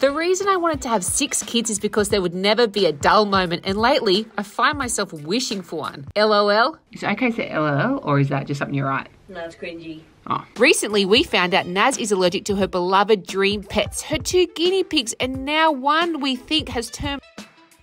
The reason I wanted to have 6 kids is because there would never be a dull moment, and lately I find myself wishing for one. LOL. Is it okay to say LOL, or is that just something you write? No, it's cringy. Oh. Recently, we found out Naz is allergic to her beloved dream pets, her 2 guinea pigs, and now one we think has turned.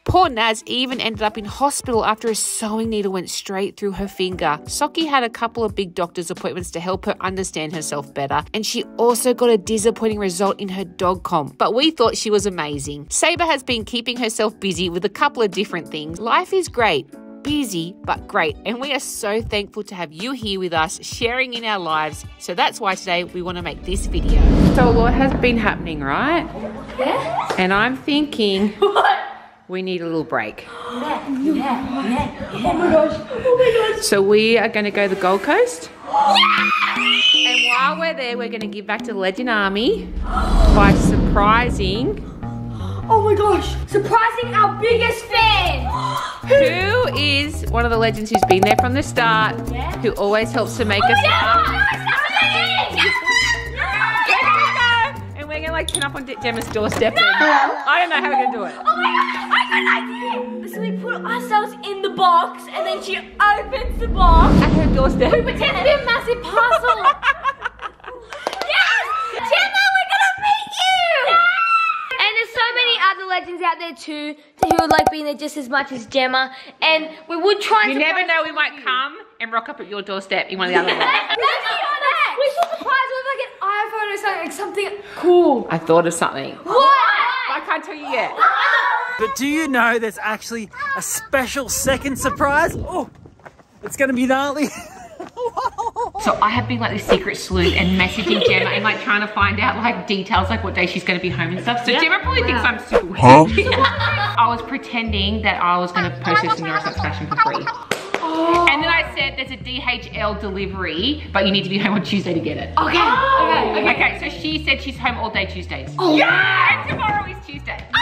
Poor Naz even ended up in hospital after a sewing needle went straight through her finger. Sockie had a couple of big doctor's appointments to help her understand herself better, and she also got a disappointing result in her dog comp, but we thought she was amazing. Sabre has been keeping herself busy with a couple of different things. Life is great. Busy, but great, and we are so thankful to have you here with us, sharing in our lives. So that's why today we want to make this video. So a lot has been happening, right? Yeah. And I'm thinking, what? We need a little break. Yeah. Oh my gosh. So we are going to go to the Gold Coast. Yeah! And while we're there, we're going to give back to the Legend Army by surprising. Oh my gosh! Surprising our biggest fan! Who is one of the legends who's been there from the start, who always helps to make us laugh. And we're gonna like turn up on Jemma's doorstep. No! I don't know how we're gonna do it. Oh my god, I got an idea! So we put ourselves in the box and then she opens the box. At her doorstep. We pretend to be a massive parcel. Legends out there too who would like being there just as much as Jemma, and we would try and you never know, we might come and rock up at your doorstep in one of the other ones. We should surprise with like an iPhone or something, like something cool. I thought of something. What? I can't tell you yet. But do you know there's actually a special second surprise? Oh, it's gonna be gnarly. So I have been like this secret sleuth and messaging Jemma and like trying to find out like details, like what day she's going to be home and stuff. So Jemma probably thinks I'm super weird. Huh? I was pretending that I was going to purchase a Norris Nuts fashion for free. Oh. And then I said there's a DHL delivery, but you need to be home on Tuesday to get it. Okay. Oh. Okay, so she said she's home all day Tuesdays. Oh. Yeah, and tomorrow is Tuesday. Oh.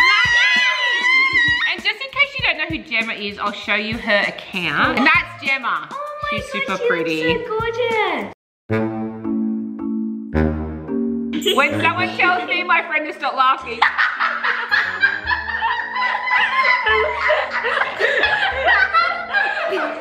And just in case you don't know who Jemma is, I'll show you her account. And that's Jemma. She's super pretty. She looks so gorgeous. When someone tells me my friend to stop laughing.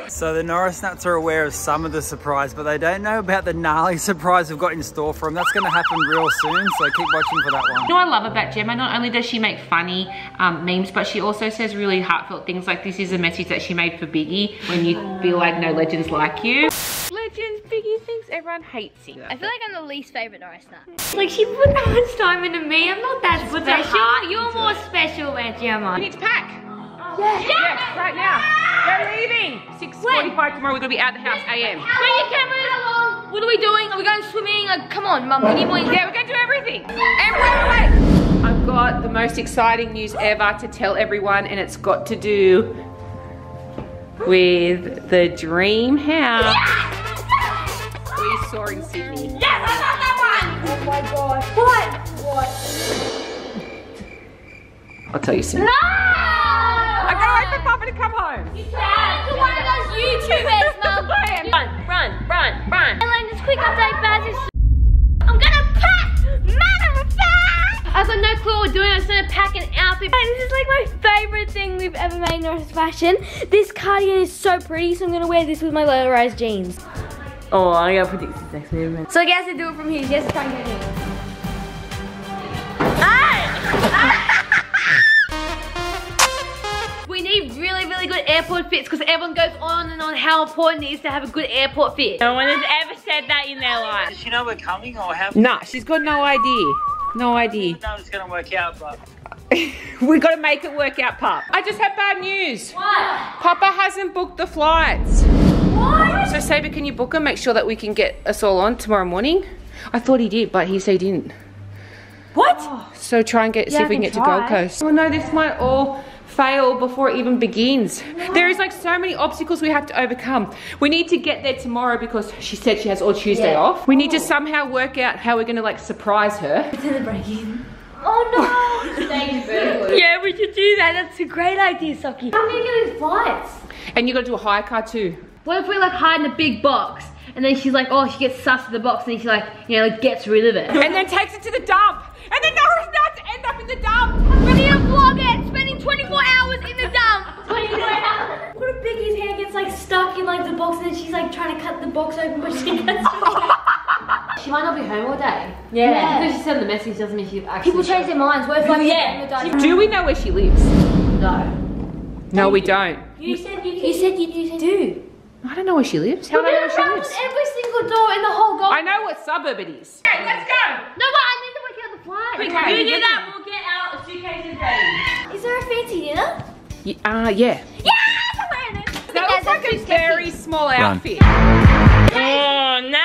So the Norris Nuts are aware of some of the surprise, but they don't know about the gnarly surprise we've got in store for them. That's going to happen real soon, so keep watching for that one. You know what I love about Jemma? Not only does she make funny memes, but she also says really heartfelt things, like this is a message that she made for Biggy when you feel like no legends like you. Legends, Biggy thinks everyone hates him. I feel like I'm the least favourite Norris Nut. Like, she put that much time into me. I'm not that special. You're more special than Jemma. We need to pack. Yes, right now. We're leaving. 6:45 tomorrow. We're gonna be out of the house AM. Bring your cameras. How long? What are we doing? Are we going swimming? Like, come on, Mum. We need more. Yeah, we're gonna do everything. Everyone, wait. I've got the most exciting news ever to tell everyone, and it's got to do with the dream house we saw in Sydney. Yes, I got that one. Oh my God. What? I'll tell you soon. No. I'm going to wait for Papa to come home. You can't. You're one of those YouTubers, Mum. Run. Ellen, just quick update, Baz. I'm going to pack. Motherfucker. I've got no clue what we're doing. I just want to pack an outfit. This is like my favourite thing we've ever made in Norris fashion. This cardigan is so pretty, so I'm going to wear this with my low-rise jeans. Oh, I got to predict this next movement. So I guess I do it from here. She has to try and get it. Ah! We need really good airport fits because everyone goes on and on how important it is to have a good airport fit. No one has ever said that in their life. Does she know we're coming or have? Nah, she's got no idea. No idea. No, it's gonna work out, but we gotta make it work out, Pop. I just have bad news. What? Papa hasn't booked the flights. What? So Sabre, can you book them? Make sure that we can get us all on tomorrow morning. I thought he did, but he said he didn't. What? Oh. So try and get see if we can get to Gold Coast. Well, no, this might all fail before it even begins. Wow. There is like so many obstacles we have to overcome. We need to get there tomorrow because she said she has all Tuesday off. We need to somehow work out how we're gonna like surprise her. It's in the break-in. Oh no! Yeah, we should do that. That's a great idea, Sockie. How am I gonna get these flights? And you gotta do a hire car too. What if we like hide in a big box and then she's like, oh, she gets sussed in the box and then she like, you know, like gets rid of it. And then takes it to the dump and then Norris Nuts end up in in the dump. We're gonna vlog it, spending 24 hours in the dump. 24 hours. What if Biggy's hand gets like stuck in like the box and then she's like trying to cut the box open but she cuts it. She might not be home all day. Yeah. Yeah. Because she sent the message doesn't mean she actually. People change their minds. We're like, yeah. Do we know where she lives? No. No, we don't. You said you do. I don't know where she lives. How do I know where she lives? Every single door in the whole Gold Coast. I know what suburb it is. Okay, let's go. No, but I need to work out the flight. Quick, okay, you do that. We'll get out a suitcase and ready. Is there a fancy dinner? Yeah. Yeah, I'm wearing it. That looks like a very small outfit. Oh, nice.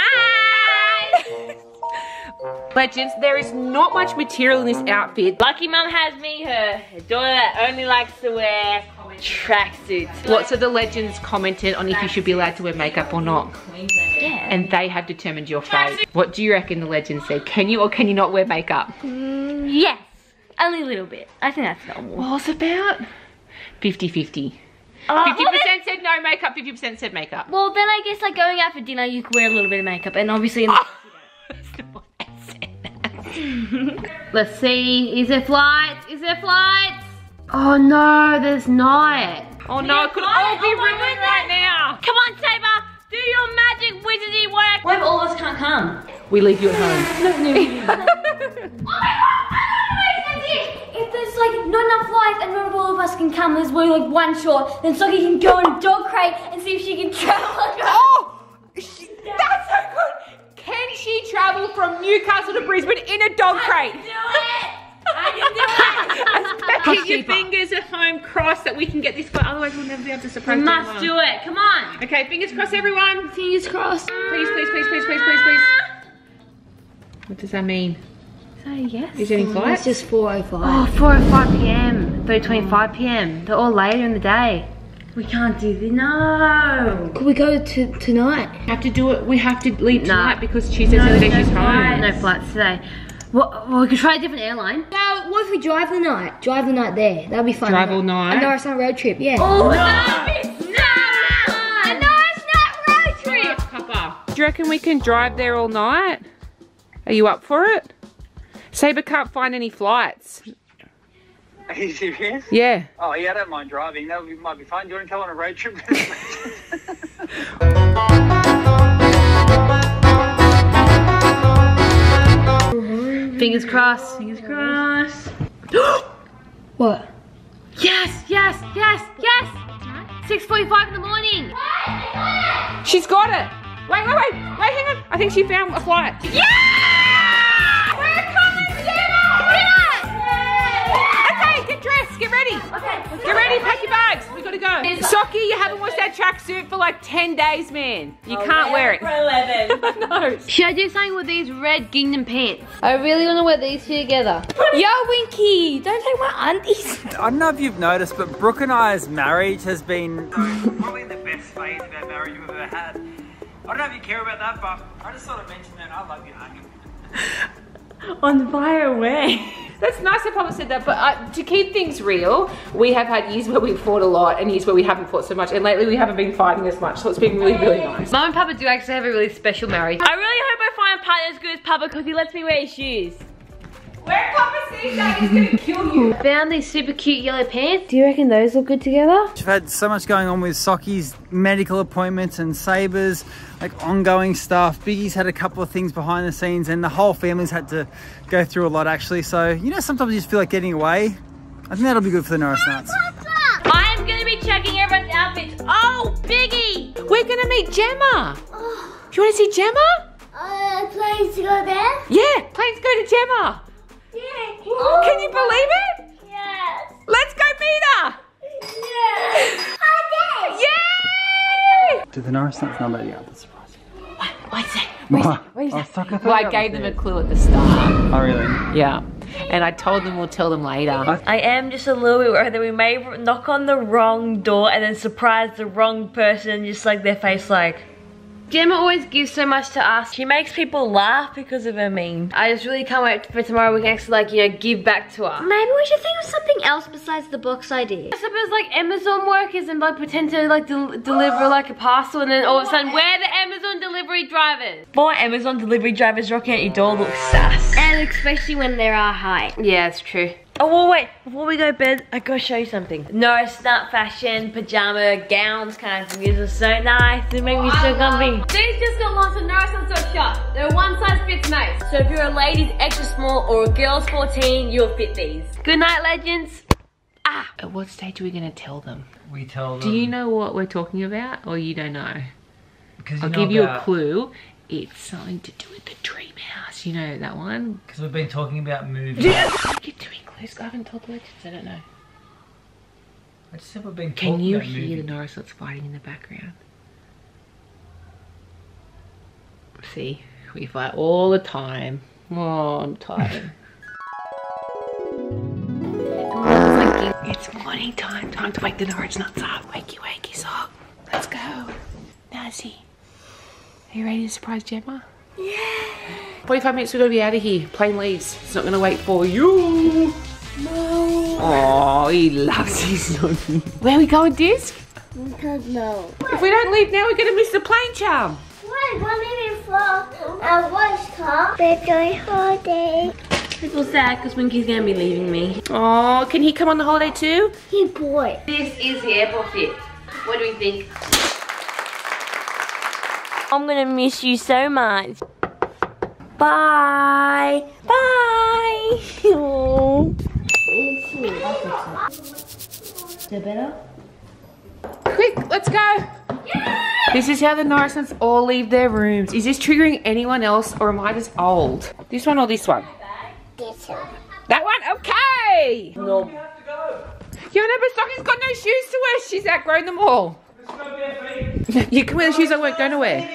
Legends, there is not much material in this outfit. Lucky mum has me, her daughter that only likes to wear tracksuits. Lots of the legends commented on if you should be allowed to wear makeup or not. Yeah. And they have determined your fate. What do you reckon the legends said? Can you or can you not wear makeup? Yes. Only a little bit. I think that's normal. Well, it's about 50-50. 50% said no makeup, 50% said makeup. Well, then I guess like going out for dinner, you could wear a little bit of makeup. And obviously... Let's see. Is there flights? Is there flights? Oh no, there's not. Oh no, it could all be ruined right now. Come on, Sabre, do your magic wizardy work. What if all of us can't come? We leave you at home. No. Oh my God, if there's like not enough lights and none of all of us can come, there's only like one short, then Sockie can go on a dog crate and see if she can travel. Oh, that's so good. Can she travel from Newcastle to Brisbane in a dog crate? Do it. I can do it! Keep your fingers at home crossed that we can get this far, otherwise we'll never be able to surprise you. We must do it, come on! Okay, fingers crossed everyone! Fingers crossed! Please, please, please, please, please, please, please. What does that mean? Is that a yes? Is any flight? It's just 4:05. Oh, 4:05 p.m. 3:25 p.m. They're all later in the day. We can't do this, no! Could we go to tonight? We have to do it, we have to leave tonight because she says the other day she's home. No flights today. Well, we could try a different airline. No, what if we drive the night? Drive the night there. That'd be fun. Drive all night? A Norris Nut road trip, yeah. Oh, no! No! A Norris Nut road trip! Papa. Do you reckon we can drive there all night? Are you up for it? Sabre can't find any flights. Are you serious? Yeah. Oh, yeah, I don't mind driving. That might be fun. Do you want to come on a road trip? Fingers crossed. Fingers crossed. What? Yes, yes, yes, yes! 6:45 in the morning. She's got it. Wait, wait, wait, wait, hang on. I think she found a flight. Yeah! We're coming, Jemma! Okay, get dressed, get ready. Okay. Get ready, pack your bags. We gotta go. Sockie, you haven't washed that tracksuit for like 10 days, man. You can't wear it. For 11. No. Should I do something with these red gingham pants? I really want to wear these two together. Yo, Winky, don't take my aunties. I don't know if you've noticed, but Brooke and I's marriage has been probably the best phase of our marriage we've ever had. I don't know if you care about that, but I just thought I'd mention that I love you, honey. On fire away. That's nice that Papa said that, but to keep things real, we have had years where we've fought a lot and years where we haven't fought so much, and lately we haven't been fighting as much, so it's been really, really nice. Mum and Papa do actually have a really special marriage. I really hope I find a partner as good as Papa because he lets me wear his shoes. Where Papa sees that, he's gonna kill you. Found these super cute yellow pants. Do you reckon those look good together? We've had so much going on with Sockie's medical appointments and Sabre's like ongoing stuff. Biggie's had a couple of things behind the scenes and the whole family's had to go through a lot actually. So, you know, sometimes you just feel like getting away. I think that'll be good for the Norris Nuts. I'm gonna be checking everyone's outfits. Oh, Biggy! We're gonna meet Jemma. Oh. Do you wanna see Jemma? Planes to go there? Yeah, planes go to Jemma. Yeah. Oh, can you believe it? Yes. Let's go meet her. Yes. I did. Yay! Did the Norris Nuts not let you out? That's surprising. Wait a sec. Well, I gave them a clue at the start. Oh, really? Yeah. And I told them we'll tell them later. I am just a little bit worried that we may knock on the wrong door and then surprise the wrong person, just like their face like... Jemma always gives so much to us. She makes people laugh because of her meme. I just really can't wait for tomorrow. We can actually like, you know, give back to her. Maybe we should think of something else besides the box idea. Suppose like Amazon workers and like pretend to like deliver like a parcel and then all of a sudden we're the Amazon delivery drivers. Four Amazon delivery drivers rocking at your door looks sass. And especially when they're our height. Yeah, it's true. Oh, well, wait, before we go to bed, I gotta show you something. Norris Nut fashion, pajama, gowns kind of things are so nice. They make me so comfy. These just got launched at Norris and Soap Shop. They're one size fits most. So if you're a lady's extra small or a girl's 14, you'll fit these. Good night, legends. At what stage are we gonna tell them? We tell them. Do you know what we're talking about, or you don't know? Because I'll give you a clue. It's something to do with the dream house. You know that one? Because we've been talking about movies. You're doing clues. I haven't told the legends. I don't know. I just said we've been talking about movies. Can you hear the Norris Nuts fighting in the background? See, we fight all the time. Oh, I'm tired. It's morning time. Time to wake the Norris Nuts up. Wakey, wakey, sock. Let's go. Nazzy. Are you ready to surprise Jemma? Yeah! 45 minutes, we're gonna be out of here. Plane leaves. It's not gonna wait for you. No. Oh, he loves his nothing. Where are we going, Disc? No. If we don't leave now, we're gonna miss the plane, Charm. Wait, we're leaving for our worst car. We're going holiday. I feel sad because Winky's gonna be leaving me. Oh, can he come on the holiday too? He boy. This is the airport fit. What do we think? I'm gonna miss you so much. Bye. Bye. Aww. Is that better? Quick, let's go. Yeah! This is how the Norris Nuts all leave their rooms. Is this triggering anyone else, or am I just old? This one or this one? This one. That one? Okay. No. We have to go. Yeah, no, but Sockie's got no shoes to wear. She's outgrown them all. You can wear the shoes at work, don't wear.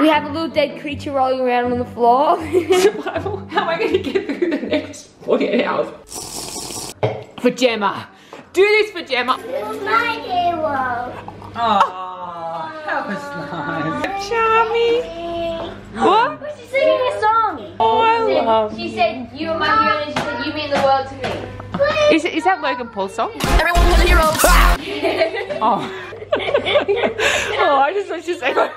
We have a little dead creature rolling around on the floor. Survival? How am I going to get through the next 48 hours? For Jemma. Do this for Jemma. You're my hero. Aww, that was nice. Charmy. What? Well, she's singing a song. Oh, I love you. She said, you are my hero, and she said, you mean the world to me. Is that Logan Paul's song? Everyone pulls your own. Oh. Oh, I just want you to say that.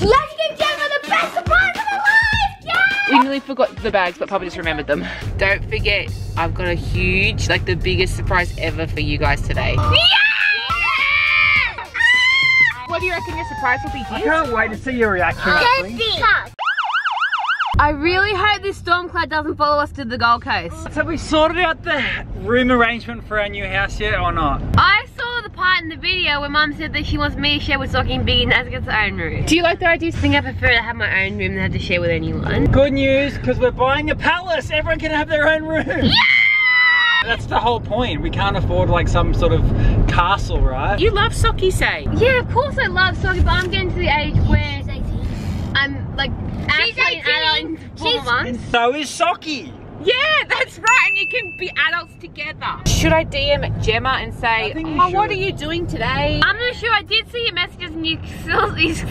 Let's give Jemma the best surprise of her life! Yeah! We nearly forgot the bags, but Papa just remembered them. Don't forget, I've got a huge, like the biggest surprise ever for you guys today. Yeah! Yeah! Ah! What do you reckon your surprise will be? I can't wait to see your reaction. I really hope this storm cloud doesn't follow us to the Gold Coast. So we sorted out the room arrangement for our new house yet or not? I saw the part in the video where Mum said that she wants me to share with Sockie and Biggy and Naz gets her own room. Do you like the idea? I think I prefer to have my own room than have to share with anyone. Good news, because we're buying a palace. Everyone can have their own room. Yeah! That's the whole point. We can't afford like some sort of castle, right? You love Sockie, say. Yeah, of course I love Sockie, but I'm getting to the age where I'm like, she's 18. And so is Sockie. Yeah, that's right. And you can be adults together. Should I DM Jemma and say, oh, what are you doing today? I'm not sure. I did see your messages and you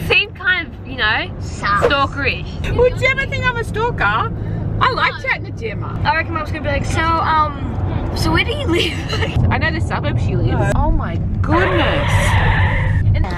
seem kind of, you know, stalkerish. Would Jemma think I'm a stalker? I like chatting to Jemma. I reckon Mum's gonna be like, so where do you live? I know the suburb she lives. Oh my goodness.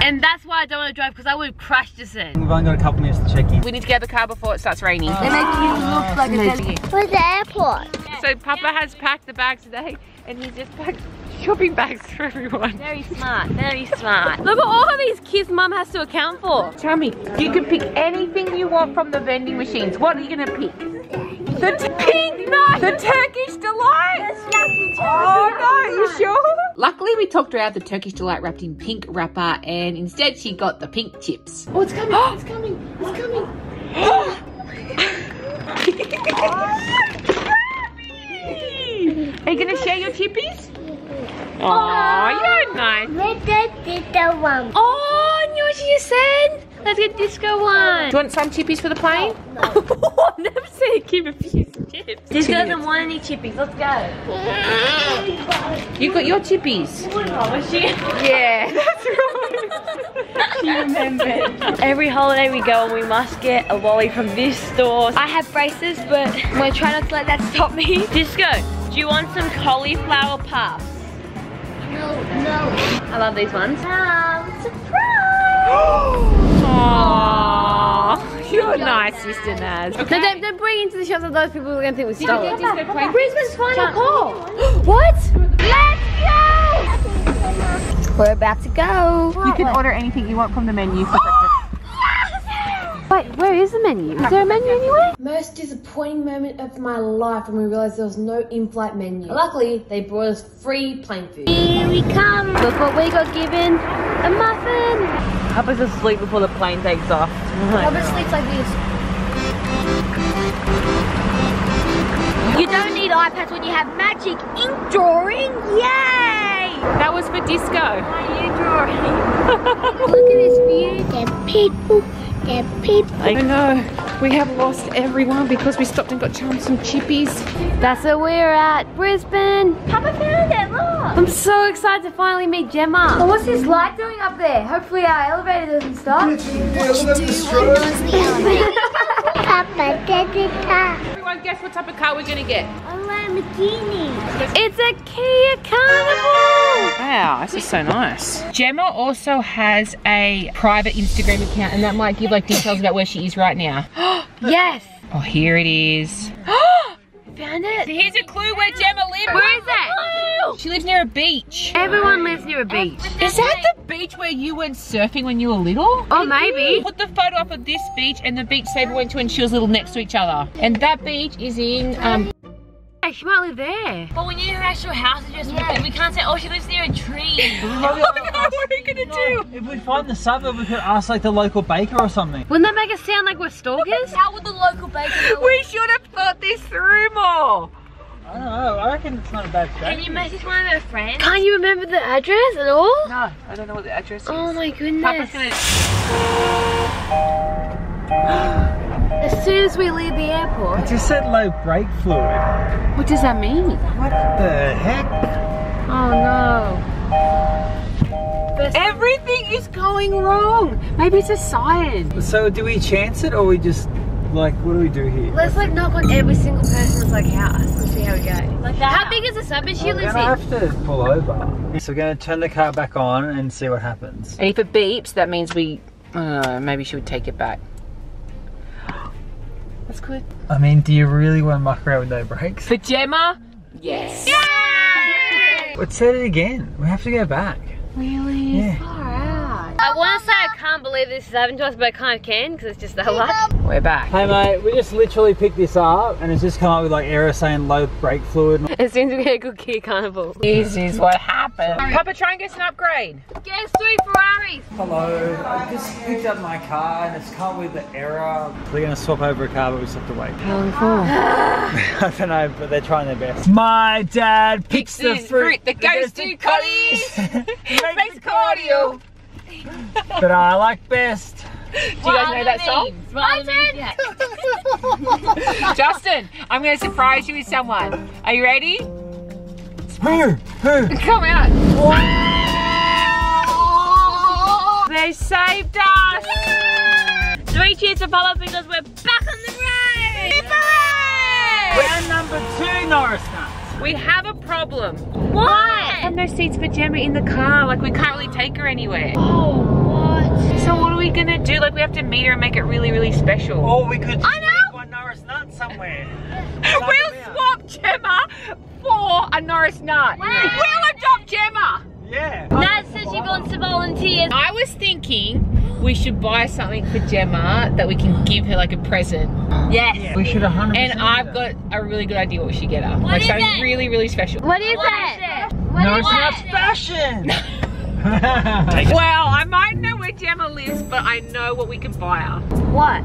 And that's why I don't want to drive, because I would have crashed us in. We've only got a couple minutes to check in. We need to get out of the car before it starts raining. They make you look like a deli. Where's the airport? Yeah. So Papa has packed the bags today, and he's just packed shopping bags for everyone. Very smart, very smart. Look at all of these kids Mum has to account for. Charmy, you can pick anything you want from the vending machines. What are you going to pick? The pink knife! The Turkish Delight! Oh no, you sure? Luckily, we talked her out the Turkish Delight wrapped in pink wrapper, and instead she got the pink chips. Oh, it's coming, it's coming, it's coming. Are you going to share your chippies? Oh, you're nice. Let's get the one. Oh, I knew what you said. Let's get Disco one. Do you want some chippies for the plane? No. I've never seen a kid refuse chips. Disco doesn't want any chippies. Let's go. You got your chippies. Yeah, that's right. She remembered. Every holiday we go, we must get a lolly from this store. I have braces, but I'm going to try not to let that stop me. Disco, do you want some cauliflower puffs? No, no. I love these ones. Surprise! Aww. Aww. You You're nice, Sister Naz. Okay. No, don't bring into the shops of those people who are going to think we stole it. Brisbane's final call. What? Let's go! We're about to go. You can order anything you want from the menu for breakfast. Wait, where is the menu? Is there a menu anywhere? Most disappointing moment of my life when we realised there was no in-flight menu. Luckily, they brought us free plane food. Here we come. Look what we got given. A muffin. Hubba's asleep before the plane takes off. Hubba sleeps like this. You don't need iPads when you have magic ink drawing. Yay! That was for disco. Are you drawing? Look at this view. They're people. I know. We have lost everyone because we stopped and got Charm some chippies. That's where we're at. Brisbane. Hubba found it. Look. I'm so excited to finally meet Jemma. Oh, what's this light doing up there? Hopefully our elevator doesn't stop. Everyone guess what type of car we're going to get? A Lamborghini. It's a Kia Carnival. Wow, this is so nice. Jemma also has a private Instagram account and that might give like details about where she is right now. Yes. Oh, here it is. Found it. Here's a clue where Jemma lives. Where is that? She lives near a beach. Everyone lives near a beach. Is that the beach where you went surfing when you were little? Oh, maybe. Put the photo up of this beach and the beach Sabre went to when she was little next to each other. And that beach is in, yeah, she might live there. But we need her actual house address. Yeah. We can't say, oh, she lives near a tree. What are you going to do? If we find the suburb, we could ask like the local baker or something. Wouldn't that make us sound like we're stalkers? How would the local baker know? We should have thought this through more. I don't know, I reckon it's not a bad strategy. Can you message one of her friends? Can't you remember the address at all? No, I don't know what the address is. Oh my goodness. Papa's gonna... As soon as we leave the airport... It just said low brake fluid. What does that mean? What the heck? Oh no. Everything is going wrong. Maybe it's a sign. So do we chance it or we just... Like, what do we do here? Let's like knock on every single person's like house and see how we go. Like that. How big is the suburb she lives in? I have to pull over. So we're gonna turn the car back on and see what happens. And if it beeps, that means we, I don't know, maybe she would take it back. That's good. I mean, do you really want to muck around with no brakes? For Jemma, yes. Yay! Let's set it again. We have to go back. Really? Yeah. Far out. I want to say I can't believe this is happening to us, but I kind of can because it's just that luck. We're back. Hey mate, we just literally picked this up and it's just come up with like error saying low brake fluid. As soon as we get a good Kia Carnival. This is what happened. Papa, try and get an upgrade. Get us 3 Ferraris. Hello, I just picked up my car and it's come with the error. They're going to swap over a car but we just have to wait. How long for? I don't know, but they're trying their best. My dad picks the fruit that goes to cotties. Makes cordial. But I like best. Do you guys know that song? My turn! Yeah. Justin, I'm going to surprise you with someone. Are you ready? Who? Come out. Oh! They saved us! Yeah! 3 cheers for Papa because we're back on the road! Hooray! Round number 2, Norris Nuts. We have a problem. Why? I have no seats for Jemma in the car. Like, we can't really take her anywhere. Oh. So what are we gonna do? Like we have to meet her and make it really, really special. Or we could just one Norris Nut somewhere. We'll swap Jemma for a Norris Nut. Yeah. We'll adopt Jemma. Yeah. Naz said she wants to volunteer. I was thinking we should buy something for Jemma that we can give her like a present. Yes. We should 100%. And I've got a really good idea what we should get her. Like something really, really special. What is that? Norris Nuts fashion. Well, I might know where Jemma lives, but I know what we can buy her. What?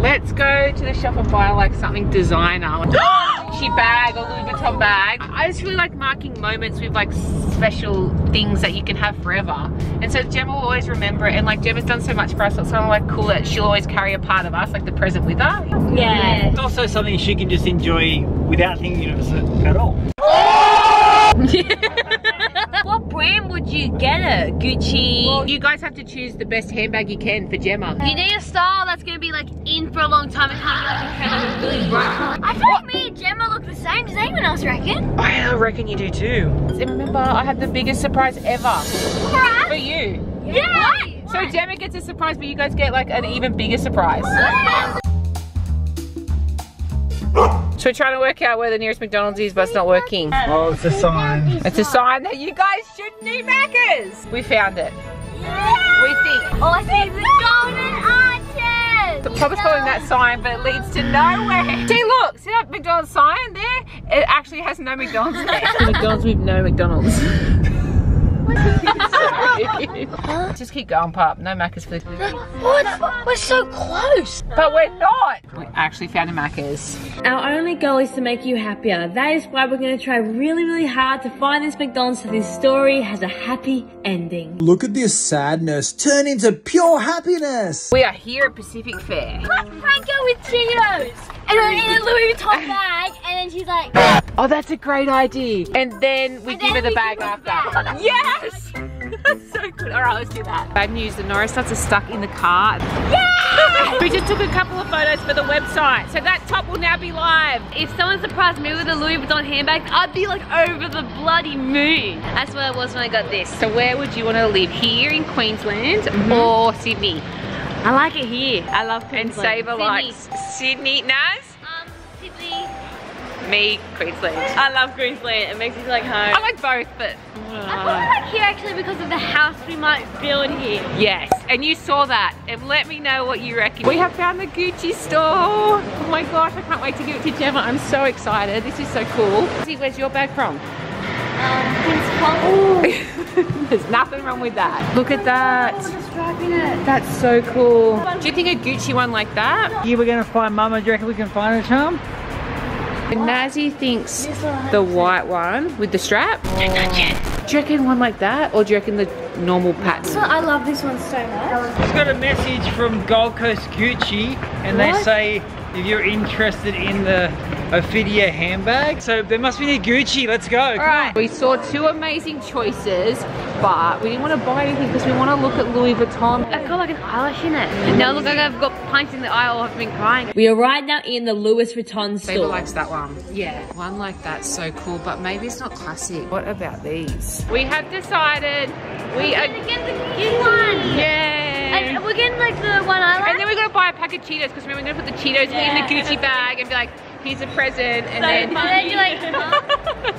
Let's go to the shop and buy her like something designer. Like Gucci bag or Louis Vuitton bag. I just really like marking moments with like special things that you can have forever. And so Jemma will always remember it. And like Jemma's done so much for us, so it's kind of like cool that she'll always carry a part of us, like the present with her. Yeah. It's also something she can just enjoy without thinking of it at all. What brand would you get her? Gucci? Well, you guys have to choose the best handbag you can for Jemma. You need a style that's going to be like in for a long time and can't be like really bright. I feel like me and Jemma look the same. Does anyone else reckon? I reckon you do too. Remember, I had the biggest surprise ever. For us? For you. Yeah! What? So Jemma gets a surprise, but you guys get like an even bigger surprise. So we're trying to work out where the nearest McDonald's is, but it's not working. Oh, it's a sign. It's a sign that you guys shouldn't eat Maccas. We found it. Yeah. We think. Oh, I see the golden arches. The problem is following that sign, but it leads to nowhere. See, look, see that McDonald's sign there? It actually has no McDonald's there. It's McDonald's with no McDonald's. Just keep going, Pop. No Maccas for this. What? We're so close. But we're not. We actually found a Maccas. Our only goal is to make you happier. That is why we're going to try really, really hard to find this McDonald's so this story has a happy ending. Look at this sadness turn into pure happiness. We are here at Pacific Fair. Let's prank her with Cheetos. And we're in a Louis Vuitton bag, and then she's like... Oh, that's a great idea. And then we give her the bag after. Yes! That's so good. All right, let's do that. Bad news, the Norris Nuts are stuck in the car. Yeah! We just took a couple of photos for the website, so that top will now be live. If someone surprised me with a Louis Vuitton handbag, I'd be like over the bloody moon. That's what I was when I got this. So where would you want to live? Here in Queensland or Sydney? I like it here. I love Queensland. And Sabre likes Sydney. Naz? Sydney. Me, Queensland. I love Queensland. It makes me feel like home. I like both, but... I like here actually because of the house we might build here. Yes, and you saw that. And let me know what you reckon. We have found the Gucci store. Oh my gosh, I can't wait to give it to Jemma. I'm so excited. This is so cool. See, where's your bag from? There's nothing wrong with that. Look at that. That's so cool. Do you think a Gucci one like that? Yeah, we're gonna find Mama. Do you reckon we can find a charm? Nazzy thinks the white one with the strap. Do you reckon one like that, or do you reckon the normal pattern? I love this one so much. It's got a message from Gold Coast Gucci, and they say if you're interested in the Ophidia handbag. So there must be a Gucci, let's go. Alright, we saw two amazing choices, but we didn't want to buy anything because we want to look at Louis Vuitton. I've got like an eyelash in it. Now look like I've got pints in the eye or I've been crying. We are right now in the Louis Vuitton store. People likes that one. Yeah. One like that's so cool, but maybe it's not classic. What about these? We have decided we are gonna get the cute one. Yay! And we're getting like the one I like. And then we're gonna buy a pack of Cheetos because remember we're gonna put the Cheetos in the Gucci bag and be like, here's a present, and then like,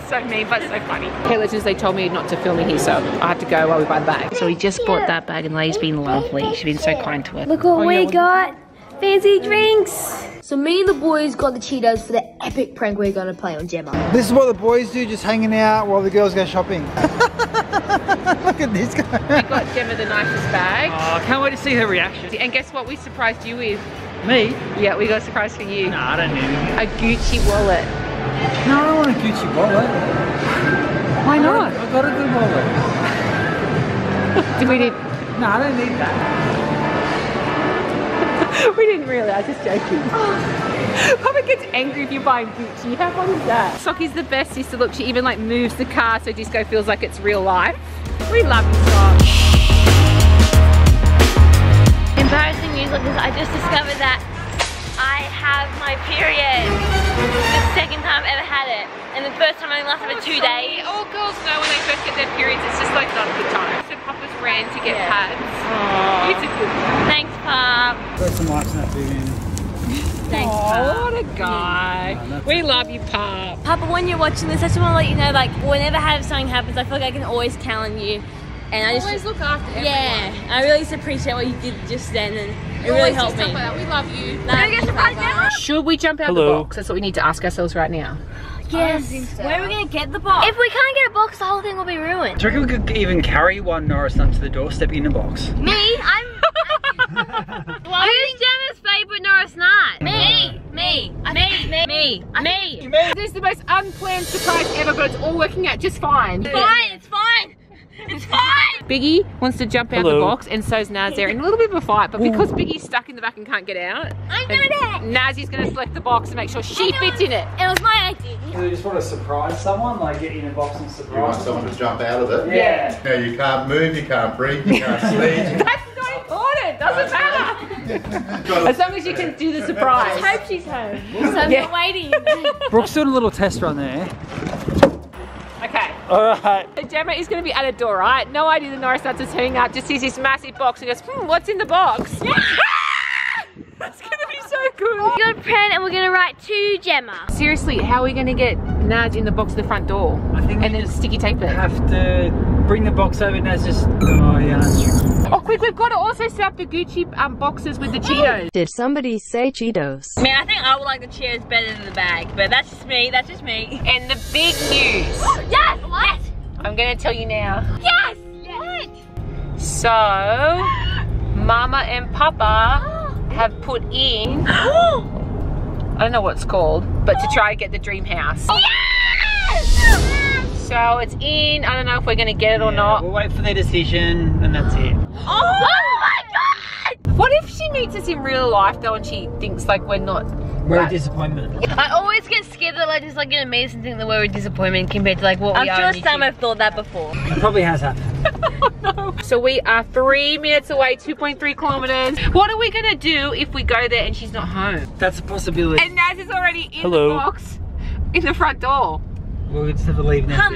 so mean, but so funny. Okay, legends, they told me not to film in here, so I have to go while we buy the bag. So we just bought that bag, and Lay's been lovely. She's been so kind to us. Look what we got. Fancy drinks. So me and the boys got the Cheetos for the epic prank we're gonna play on Jemma. This is what the boys do, just hanging out while the girls go shopping. Look at this guy. We got Jemma the nicest bag. Oh, I can't wait to see her reaction. And guess what we surprised you with? Me? Yeah, we got a surprise for you. No, I don't need it. A Gucci wallet. No, I don't want a Gucci wallet. Why not? I got a good wallet. No, I don't need that. We didn't realise, just joking. Papa gets angry if you're buying Gucci. How fun is that? Sockie's the best sister. Look, she even like moves the car so Disco feels like it's real life. We love you, Sock. Embarrassing news like this, I just discovered that I have my period. The second time I ever had it. And the first time I only lasted for 2 days. All girls know when they first get their periods, it's just like not a good time. So Papa's ran to get pads. Aww. It's a good one. Thanks, Pop. Got some lights in that big. Thanks, Pop. What a guy. Yeah. We love you, Pop. Papa, when you're watching this, I just want to let you know, like, whenever something happens, I feel like I can always count on you. And I always just look after everyone. Yeah, I really just appreciate what you did just then, and it really helped me. We love you. Should we jump out the box? That's what we need to ask ourselves right now. Yes. So. Where are we going to get the box? If we can't get a box, the whole thing will be ruined. Do you reckon we could even carry one Norris Nut to the doorstep in a box? Me? Who's Jemma's favourite Norris Nut? Me. Me. Me. This is the most unplanned surprise ever, but it's all working out just fine. It's fine. It's fine! Biggy wants to jump out the box, and so's Naz there in a little bit of a fight, but because Biggy's stuck in the back and can't get out, I'm doing it! Nazzy's gonna select the box and make sure she fits in it. It was my idea. So you just want to surprise someone, like get in a box and surprise. You want someone to jump out of it? Yeah. Now you can't move, you can't breathe, you can't sleep. That's not important, doesn't matter! As long as you can do the surprise. I hope she's home. So I'm not waiting. Brooke's doing a little test run there. Okay. Alright. So Jemma is going to be at a door, right? No idea the Norris Nuts is turning up, just sees this massive box and goes, what's in the box? That's going to be so cool. We're going to print and we're going to write to Jemma. Seriously, how are we going to get Naz in the box at the front door? I think and then sticky tape there. Have to bring the box over and Naz just, oh yeah, that's true. Oh quick, we've got to also set up the Gucci boxes with the Cheetos. Did somebody say Cheetos? Man, I think I would like the Cheetos better than the bag, but that's just me, that's just me. And the big news. Yes! What? I'm going to tell you now. Yes! Yes! What? So, Mama and Papa have put in, I don't know what it's called, but to try and get the dream house. Yes! So it's in, I don't know if we're gonna get it or not. We'll wait for their decision and that's it. Oh my god! What if she meets us in real life though and she thinks like we're not? We're a disappointment. I always get scared that like just like gonna meet us and think that we're a disappointment compared to like what we are. I'm sure Sam have thought that before. It probably has happened. Oh, no. So we are 3 minutes away, 2.3 kilometers. What are we gonna do if we go there and she's not home? That's a possibility. And Naz is already in the box, in the front door. Well, we just have to leave now.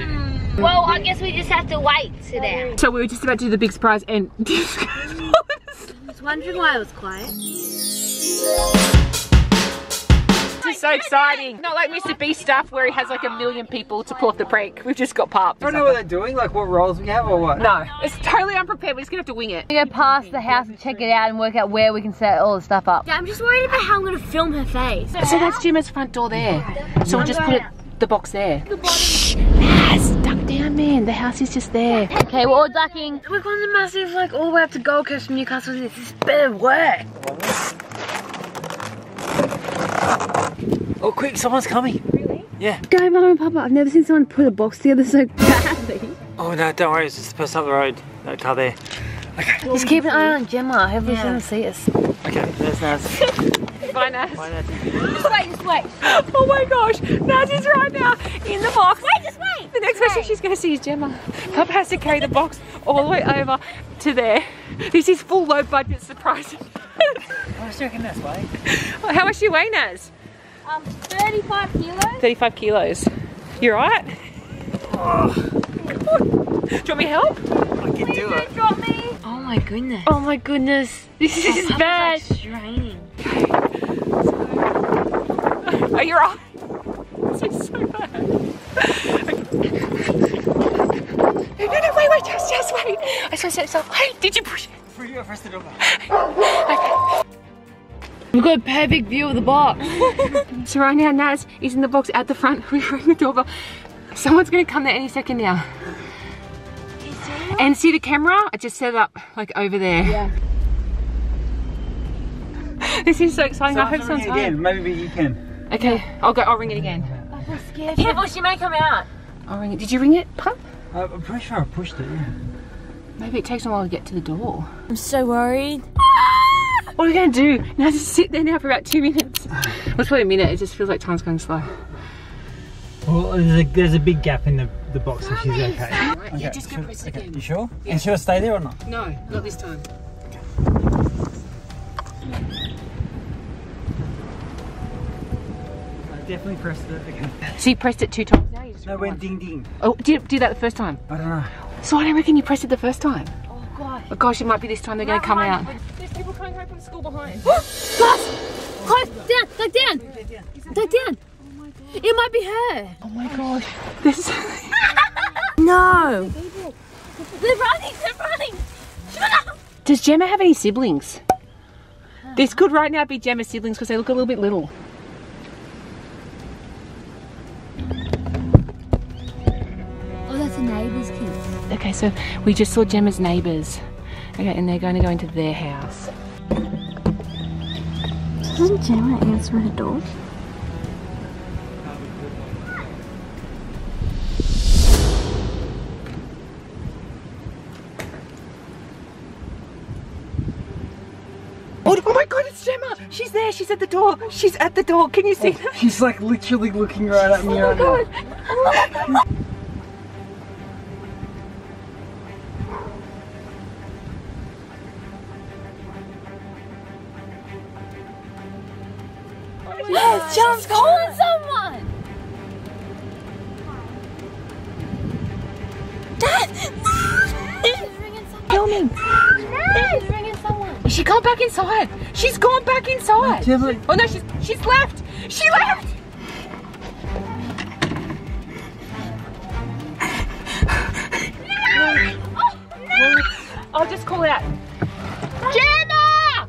Well, I guess we just have to wait to them. So we were just about to do the big surprise and Disco Norris. I was wondering why it was quiet. This is so exciting. Not like Mr. Beast stuff where he has like a million people to pull off the prank. We've just got parked. I don't know what they're doing, like what roles we have or what. No, it's totally unprepared. We're just gonna have to wing it. We're gonna go past the house and check it out and work out where we can set all the stuff up. Yeah, I'm just worried about how I'm gonna film her face. So that's Jemma's front door there. So we'll just put the box there. Yes, duck down, man. The house is just there. Okay, we're all ducking. We're going to the massive, like all the way up to Gold Coast from Newcastle. This is better work. Oh quick, someone's coming. Really? Yeah. Go, Mama and Papa. I've never seen someone put a box together so badly. Oh no, don't worry, it's just the person up the road. No car there. Okay. Just keep an eye on Jemma. Hopefully she doesn't see us. Okay, there's Naz. Bye Naz. Bye Naz. Just wait, just wait. Oh my gosh, Naz is right now in the box. Wait, just wait. The next person she's going to see is Jemma. Papa has to carry the box all the way over to there. This is full low budget surprising. How much do you reckon Naz weighs? How much do you weigh, Naz? 35 kilos. 35 kilos. You right? Oh, God. Do you want me help? I can do it. Please don't drop me. Oh my goodness. Oh my goodness. This is bad. Like straining. Are you right? This is so bad. No, wait, just wait. I just want to set this up. Hey, did you push it? You press the door back. Okay. We've got a perfect view of the box. So right now Naz is in the box at the front. We ring the doorbell. Someone's gonna come there any second now. And see the camera? I just set it up like over there. Yeah. This is so exciting. So I hope someone's home. Maybe you can. Okay, I'll ring it again. I'm scared. Careful, she may come out. I'll ring it. Did you ring it, Pup? I'm pretty sure I pushed it, yeah. Maybe it takes a while to get to the door. I'm so worried. What are we going to do? Now just sit there now for about 2 minutes. Well, it's probably a minute, it just feels like time's going slow. Well, there's a big gap in the box if she's okay. Right, you're just going to press it again. You sure? Yeah. And she'll stay there or not? No, not this time. Okay. I definitely pressed it again. So you pressed it 2 times now? No, it went ding ding. Oh, did you do that the first time? I don't know. So I don't reckon you pressed it the first time. Oh gosh. Oh gosh, it might be this time they're going to come out. People coming home from school behind. Guys! Close! Down! Duck down! Duck down! Oh my god. It might be her! Oh my gosh. This No! They're running! They're running! Shut up! Does Jemma have any siblings? This could right now be Jemma's siblings because they look a little bit little. Oh, that's a neighbour's kid. Okay, so we just saw Jemma's neighbours. Okay, and they're going to go into their house. Doesn't Jemma answer her door? Oh my god, it's Jemma! She's there, she's at the door. She's at the door, can you see that? She's like literally looking right at me right now. Oh my god! Yes, Jemma's calling someone! ringing. Naz! She's ringing someone. She can't back inside. She's gone back inside. No, oh no, she's left. She left. Naz! Oh, Naz! I'll just call out. Jemma!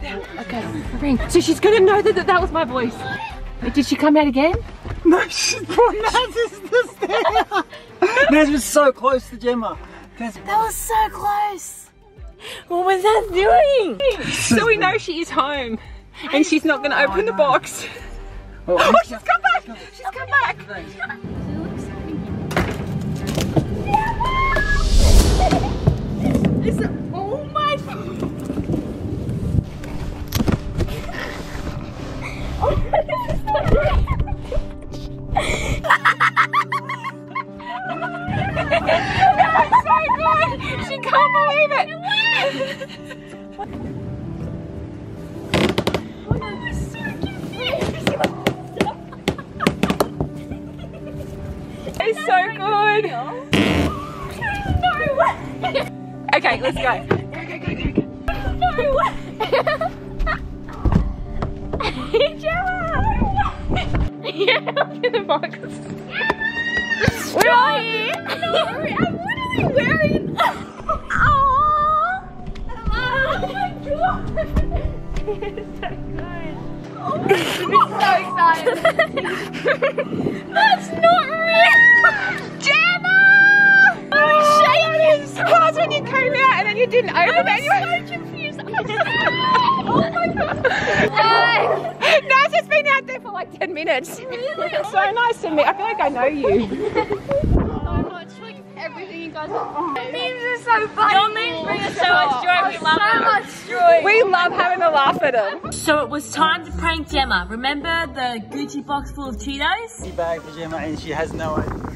There. Okay, ring. So she's gonna know that that was my voice. Did she come out again? No, she's not. Naz is the stairs. Naz was so close to Jemma. That was so close. What was Naz doing? So we know she is home. And she's not going to open the box. Oh, she's come back. She's come back. Is it? Oh my God. That's so good! She can't believe it! Oh, I was so confused! It's so good! No way! Okay, let's go. Go. No way! Jemma! Yeah, look at the box. We're all here! No, I'm literally wearing... Oh, my God! It's so good. Oh my God. I'm so excited. That's not real! Jemma! I was shaking! I was when you came out and then you didn't open it. I'm so confused. I'm so... Oh my God. Naz has been out there for like 10 minutes. Really? It's so nice to meet. I feel like I know you. Everything you guys are. The memes are so funny. Your memes bring us so much joy. We love them. We love having a laugh at them. So it was time to prank Jemma. Remember the Gucci box full of Cheetos? She bagged for Jemma and she has no idea.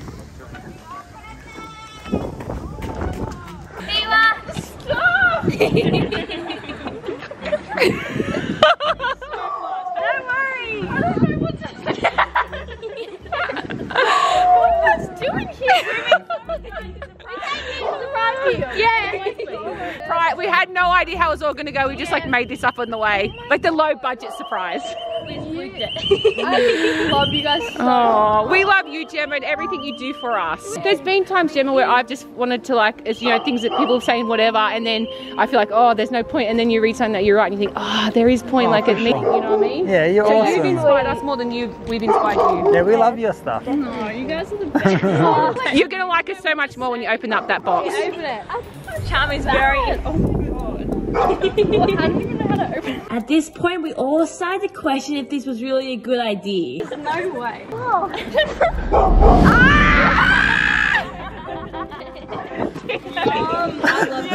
Jemma, stop! Don't worry. I don't know what to say. What are you guys doing here? Yeah. Right, we had no idea how it was all going to go. We just like made this up on the way. Like the low budget surprise. We loved it. I love you guys so much. We love you, Jemma, and everything you do for us. There's been times, Jemma, where I've just wanted to like, as you know, things that people are saying whatever, and then I feel like, oh, there's no point, and then you read something that you're right, and you think, oh, there is point, like at me, you know what I mean? Yeah, you're awesome. You've inspired us more than we've inspired you. Yeah, we love your stuff. Oh, you guys are the best. You're going to like us so much more when you open up that box. Yeah, open it. Charm is very... Oh my God. Well, how do we even know how to open it? At this point, we all decided to question if this was really a good idea. There's no way. Oh. I love it.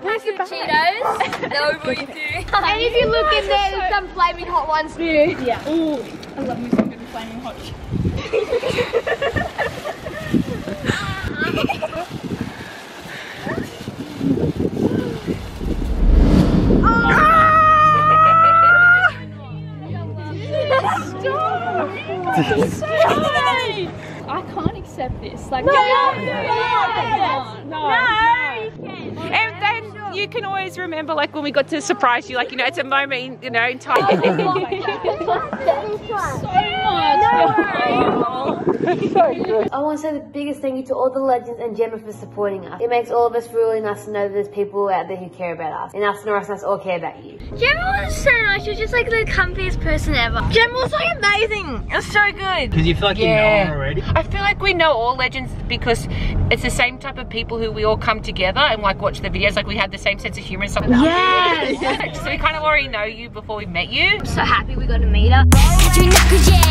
Press the Cheetos. They'll bring you through. And if you look in there, there's some flaming hot ones too. Yeah. Ooh. I love me some good flaming hot Cheetos. I can't accept this. Like, no. And then you can always remember, like, when we got to surprise you, like, you know, it's a moment, you know, in time. I want to say the biggest thank you to all the legends and Jemma for supporting us. It makes all of us really nice to know that there's people out there who care about us. And us and us all care about you. Jemma was so nice. She was just like the comfiest person ever. Jemma was like amazing. It was so good. Because you feel like you know her already. I feel like we know all legends because it's the same type of people who we all come together and like watch the videos. Like we had the same sense of humor and stuff. Yes. So we kind of already know you before we met you. I'm so happy we got to meet her.